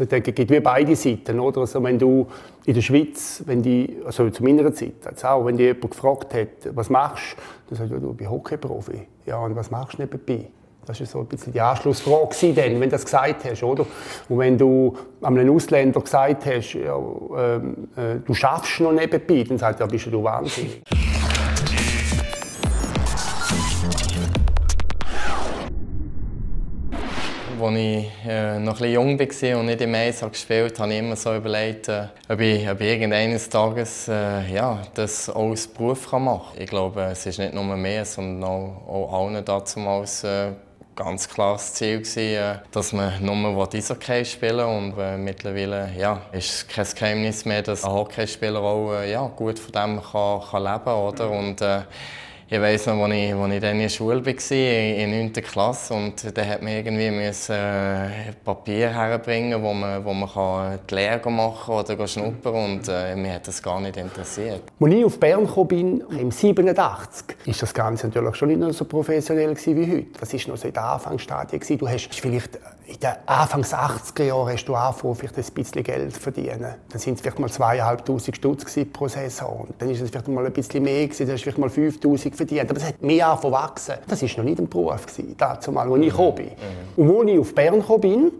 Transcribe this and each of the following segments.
Also ich denke, es gibt wie beide Seiten, oder? Also wenn du in der Schweiz, also zu meiner Zeit, also auch, wenn dich jemand gefragt hat, was machst du, dann sagst du, ich bin Hockeyprofi. Ja, und was machst du nebenbei? Das war so ein bisschen die Anschlussfrage, wenn du das gesagt hast, oder? Und wenn du einem Ausländer gesagt hast, ja, du schaffst noch nebenbei, dann sagt er, bist du wahnsinnig. Als ich noch etwas jung war und nicht im Eis gespielt habe, habe ich immer so überlegt, ob ich irgendeines Tages das auch als Beruf machen kann. Ich glaube, es ist nicht nur mir, sondern auch allen damals ganz klar das Ziel war, dass man nur Eishockey spielen will. Und mittlerweile ist es kein Geheimnis mehr, dass ein Hockeyspieler auch gut von dem kann leben kann. Oder? Und, ich weiss noch, als ich dann in der Schule war, in 9. Klasse, und da hat man irgendwie Papier herbringen, wo man die Lehre machen oder schnuppern kann. Und mich hat das gar nicht interessiert. Als ich auf Bern kam, im 87, war das Ganze natürlich schon nicht so professionell wie heute. Das war noch so in den Anfangsstadien. Du hast vielleicht in den Anfangs 80er Jahren hast du angefangen, vielleicht ein bisschen Geld zu verdienen. Dann waren es vielleicht mal 2500 Stutz pro Saison. Dann war es vielleicht mal ein bisschen mehr, dann hast du vielleicht mal 5000 verdient. Aber es hat mehr angefangen zu wachsen. Das war noch nicht ein Beruf, dazumal, als ich gekommen bin. Und als ich auf Bern gekommen bin,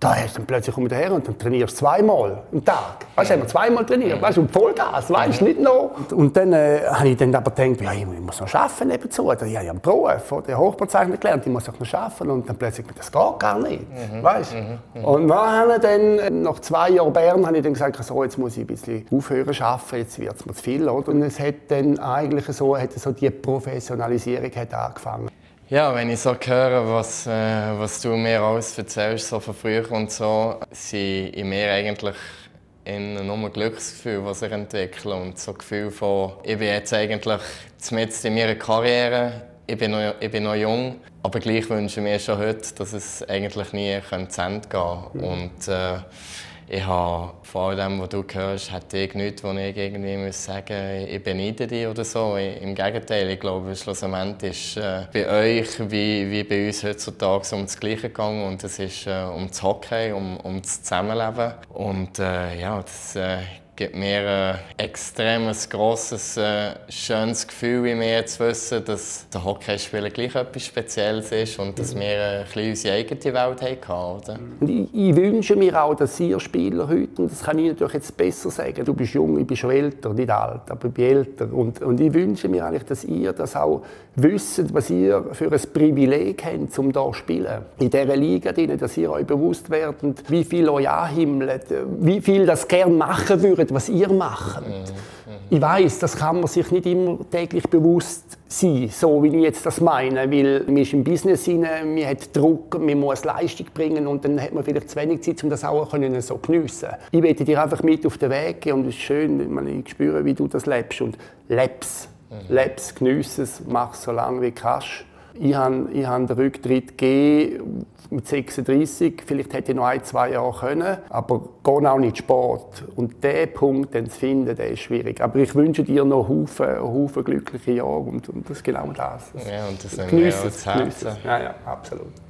da hast du dann plötzlich um daher und dann trainierst du zweimal am Tag. Weißt du, haben wir zweimal trainiert, weißt du, und Vollgas, weißt du, nicht noch. Und dann habe ich dann aber gedacht, ja, ich muss noch arbeiten nebenzu. Ich habe ja einen Beruf, oder Hochbauzeichner gelernt, ich muss auch noch arbeiten. Und dann plötzlich, das geht gar nicht, weißt du. Und dann, nach 2 Jahren Bern, habe ich dann gesagt, so, jetzt muss ich ein bisschen aufhören zu arbeiten, jetzt wird es mir zu viel, oder? Und es hat dann eigentlich so die Professionalisierung hat angefangen. Ja, wenn ich so höre, was du mir alles erzählst, so von früher und so, sind in mir eigentlich nur Glücksgefühle, die sich entwickeln. Und so ein Gefühl von, ich bin jetzt eigentlich mitten in meiner Karriere, ich bin noch jung, aber gleich wünsche ich mir schon heute, dass es eigentlich nie zu Ende gehen und, ich habe vor allem, was du hörst, hätte ich nichts, wo ich irgendwie sagen muss, ich beneide dich oder so. Im Gegenteil, ich glaube, schlussendlich ist bei euch wie bei uns heutzutage um das Gleiche gegangen. Und es ist um das Hockey, um das Zusammenleben. Und das gibt mir ein extremes, grosses, schönes Gefühl in mir zu wissen, dass der Hockeyspieler gleich etwas Spezielles ist und dass wir unsere eigene Welt hatten. Ich wünsche mir auch, dass ihr Spieler heute, und das kann ich natürlich jetzt besser sagen, du bist jung, ich bin schon älter, nicht alt, aber ich bin älter. Und ich wünsche mir eigentlich, dass ihr das auch wisst, was ihr für ein Privileg habt, um hier zu spielen. In dieser Liga, dass ihr euch bewusst werdet, wie viel euch anhimmelt, wie viel das gerne machen würdet, was ihr macht. Ich weiss, das kann man sich nicht immer täglich bewusst sein, so wie ich jetzt das meine, weil man ist im Business hinein, man hat Druck, man muss Leistung bringen und dann hat man vielleicht zu wenig Zeit, um das auch so geniessen zu können. Ich möchte dir einfach mit auf den Weg gehen und es ist schön, ich spüre, wie du das lebst und lebst, geniesse es, mach es so lange wie du kannst. Ich habe den Rücktritt gegeben mit 36, vielleicht hätte ich noch 1, 2 Jahre können, aber geh auch nicht Sport. Und diesen Punkt den zu finden, der ist schwierig. Aber ich wünsche dir noch Haufen glückliche Jahre und das ist genau das. Ja, und das nehmen wir auch zu Herzen. Ja, absolut.